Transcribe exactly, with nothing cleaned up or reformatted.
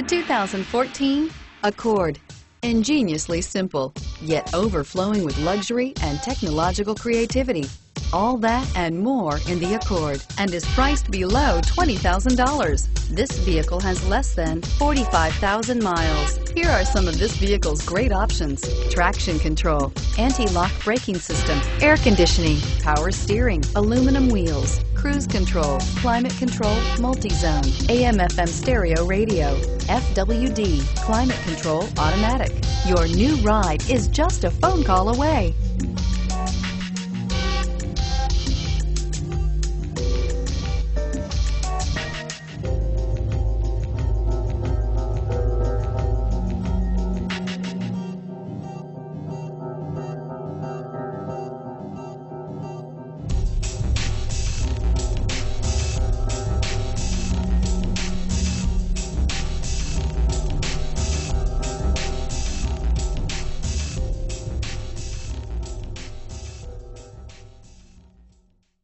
The two thousand fourteen Accord. Ingeniously simple, yet overflowing with luxury and technological creativity. All that and more in the Accord, and is priced below twenty thousand dollars. This vehicle has less than forty-five thousand miles. Here are some of this vehicle's great options: traction control, anti-lock braking system, air conditioning, power steering, aluminum wheels, cruise control, climate control, multi-zone, A M F M stereo radio, F W D, climate control automatic. Your new ride is just a phone call away.